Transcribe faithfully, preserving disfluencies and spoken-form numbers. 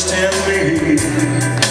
trust in me.